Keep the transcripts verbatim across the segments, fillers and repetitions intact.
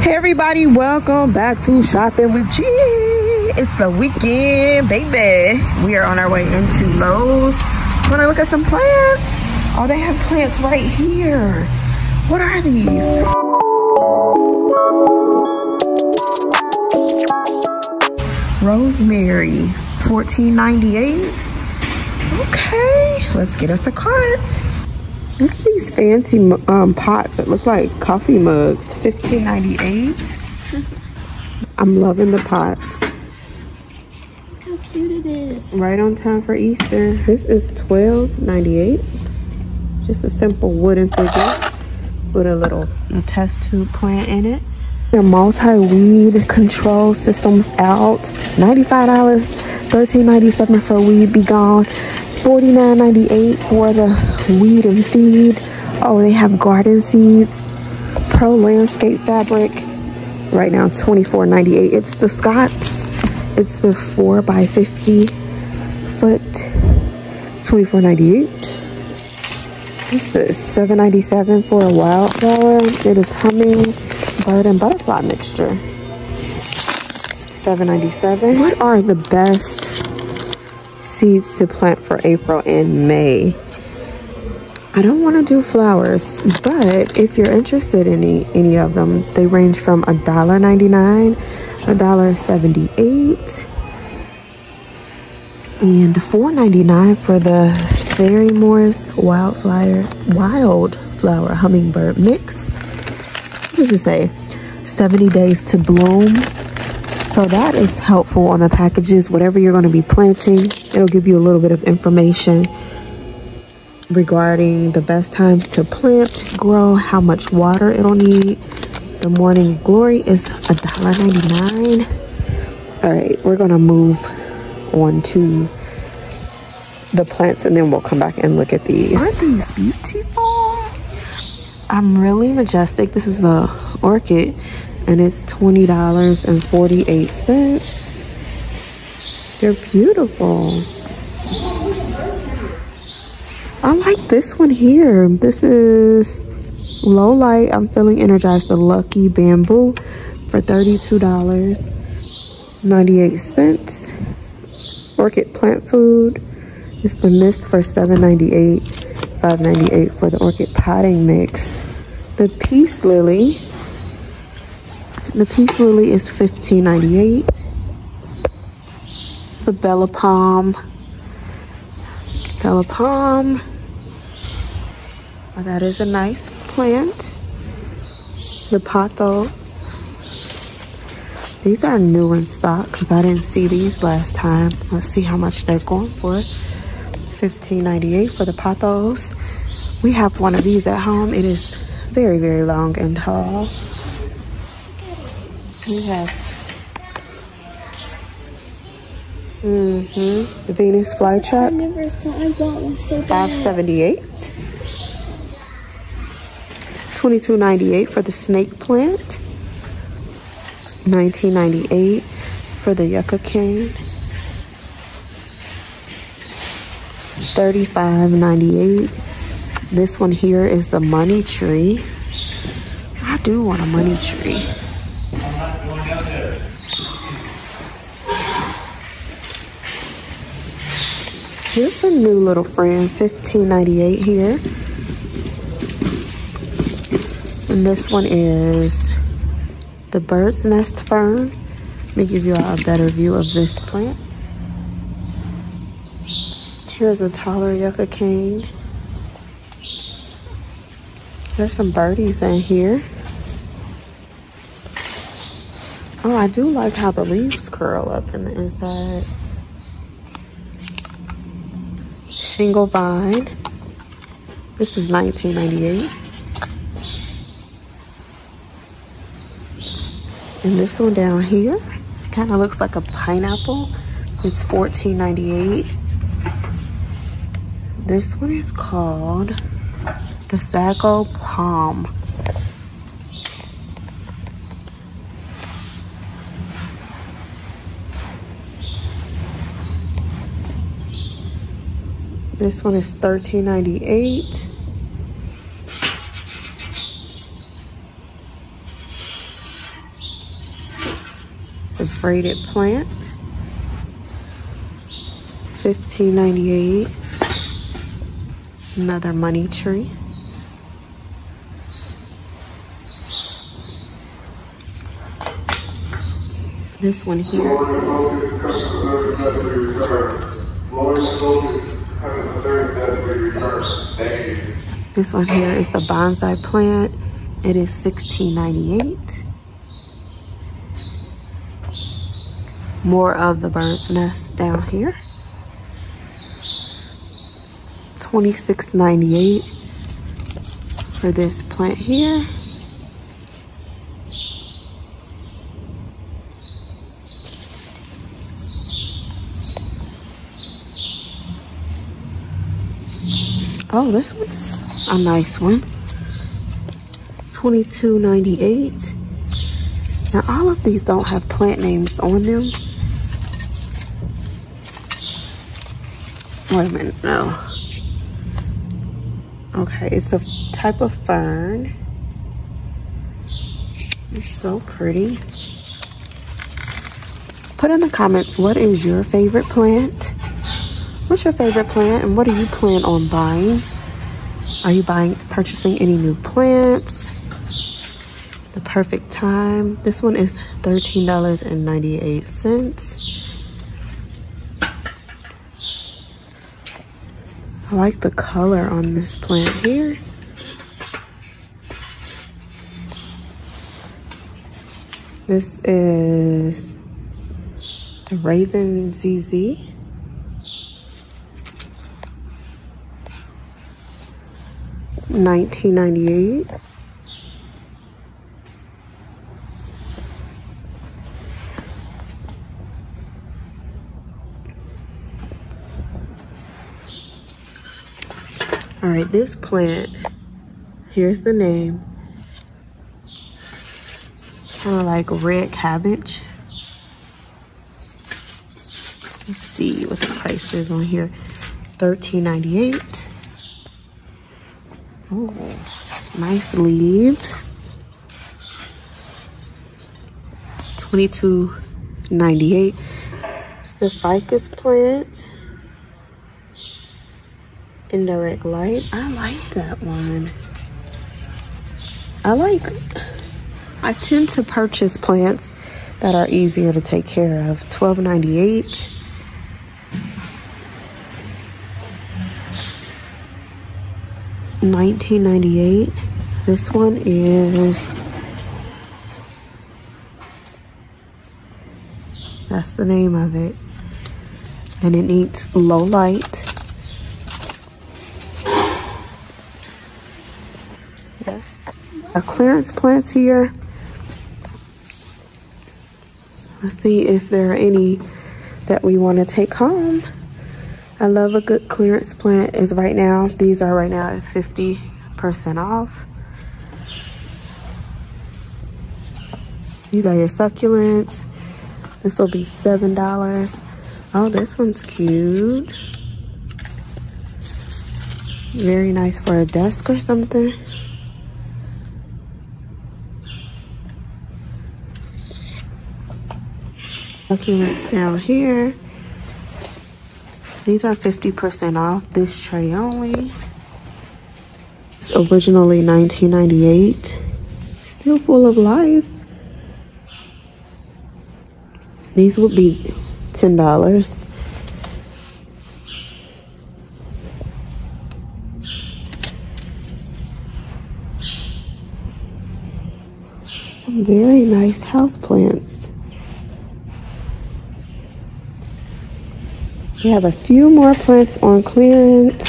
Hey everybody, welcome back to Shopping with G. It's the weekend, baby. We are on our way into Lowe's. I'm gonna look at some plants. Oh, they have plants right here. What are these? Rosemary, fourteen ninety-eight. Okay, let's get us a cart. Look at these fancy um, pots that look like coffee mugs, fifteen ninety-eight. I'm loving the pots. Look how cute it is. Right on time for Easter. This is twelve ninety-eight. Just a simple wooden figure with a little a test tube plant in it. Their multi-weed control systems out. ninety-five dollars, thirteen ninety-seven for weed be gone, forty-nine ninety-eight for the weed and feed. Oh, they have garden seeds, pro landscape fabric. Right now, twenty-four ninety-eight. It's the Scotts. It's the four by fifty foot, twenty-four ninety-eight. This is seven ninety-seven for a wildflower. It is humming. Bird and butterfly mixture, seven ninety-seven. What are the best seeds to plant for April and May? I don't want to do flowers, but if you're interested in any any of them, they range from a dollar ninety-nine, a dollar seventy-eight, and four ninety-nine for the Fairy Morris wildflower wildflower hummingbird mix. What does it say? seventy days to bloom. So that is helpful on the packages. Whatever you're going to be planting, it'll give you a little bit of information regarding the best times to plant, grow, how much water it'll need. The Morning Glory is a dollar ninety-nine. All right, we're going to move on to the plants and then we'll come back and look at these. Aren't these beautiful? I'm really majestic. This is the orchid and it's twenty dollars and forty-eight cents. They're beautiful. I like this one here. This is Low Light. I'm Feeling Energized. The Lucky Bamboo for thirty-two dollars and ninety-eight cents. Orchid Plant Food. It's the Mist for seven ninety-eight. five ninety-eight for the Orchid Potting Mix. The Peace Lily. The Peace Lily is fifteen ninety-eight. The Bella Palm. Bella Palm. Well, that is a nice plant. The pothos. These are new in stock because I didn't see these last time. Let's see how much they're going for. fifteen ninety-eight for the pothos. We have one of these at home. It is very very long and tall. We have mm-hmm. the Venus flytrap. five seventy-eight. twenty-two ninety-eight for the snake plant. nineteen ninety-eight for the yucca cane. thirty-five ninety-eight. This one here is the money tree. I do want a money tree. Here's a new little friend, fifteen ninety-eight here. And this one is the bird's nest fern. Let me give you all a better view of this plant. Here's a taller yucca cane. There's some birdies in here. Oh, I do like how the leaves curl up in the inside. Shingle vine. This is nineteen ninety-eight. And this one down here kind of looks like a pineapple. It's fourteen ninety-eight. This one is called the sago palm. This one is thirteen ninety-eight. the braided plant, fifteen ninety-eight. Another money tree. This one here, this one here is the bonsai plant. It is sixteen ninety-eight. More of the bird's nest down here, twenty-six ninety-eight for this plant here. Oh, this one's a nice one, twenty-two ninety-eight. Now all of these don't have plant names on them. Wait a minute, no. Okay, it's a type of fern. It's so pretty. Put in the comments, what is your favorite plant? What's your favorite plant and what do you plan on buying? Are you buying, purchasing any new plants? The perfect time. This one is thirteen ninety-eight. I like the color on this plant here. This is the Raven Z Z. nineteen ninety-eight. All right, this plant, here's the name. Kind of like red cabbage. Let's see what the price is on here. thirteen ninety-eight. Oh, nice leaves. twenty-two ninety-eight. It's the ficus plant. Indirect light. I like that one. I like, I tend to purchase plants that are easier to take care of. twelve ninety-eight. nineteen ninety-eight. This one is, that's the name of it, and it needs low light. Yes, our clearance plants here. Let's see if there are any that we want to take home. I love a good clearance plant. Is right now, these are right now at fifty percent off. These are your succulents. This will be seven dollars. Oh, this one's cute. Very nice for a desk or something. Succulents down here. These are fifty percent off, this tray only. It's originally nineteen ninety-eight. Still full of life. These would be ten dollars. Some very nice house plants. We have a few more plants on clearance.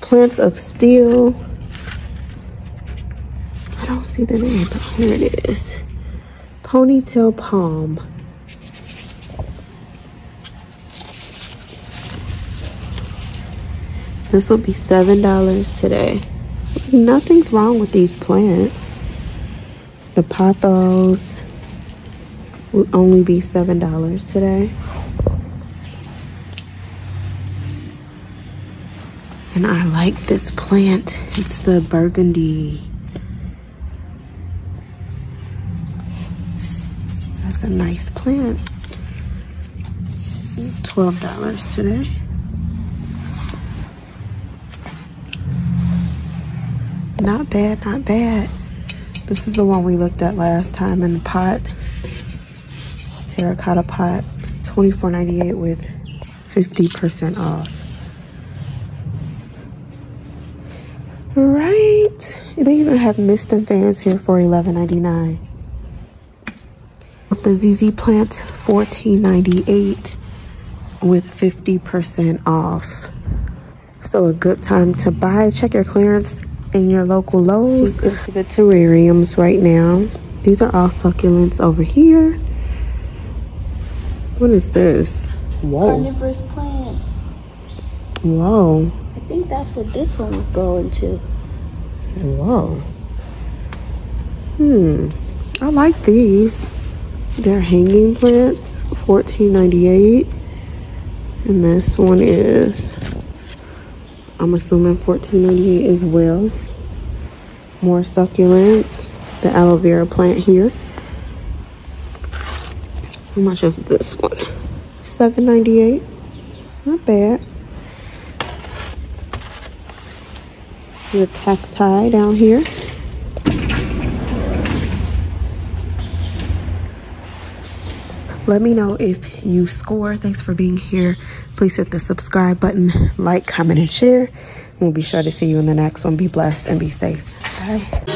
Plants of Steel. I don't see the name, but here it is. Ponytail Palm. This will be seven dollars today. Nothing's wrong with these plants. The pothos will only be seven dollars today. And I like this plant. It's the burgundy. That's a nice plant. twelve dollars today. Not bad, not bad. This is the one we looked at last time in the pot. Terracotta pot, twenty-four ninety-eight with fifty percent off. All right. They even have mist and fans here for eleven ninety-nine. The Z Z plants, fourteen ninety-eight with fifty percent off. So a good time to buy. Check your clearance in your local Lowe's. Just into the terrariums right now. These are all succulents over here. What is this? Whoa. Carnivorous plants. Whoa. I think that's what this one would go into. Whoa. Hmm. I like these. They're hanging plants, fourteen ninety-eight. And this one is, I'm assuming, fourteen ninety-eight as well. More succulents. The aloe vera plant here. How much is this one? seven ninety-eight. Not bad. Your cacti down here. Let me know if you score. Thanks for being here. Please hit the subscribe button, like, comment, and share. We'll be sure to see you in the next one. Be blessed and be safe. Bye.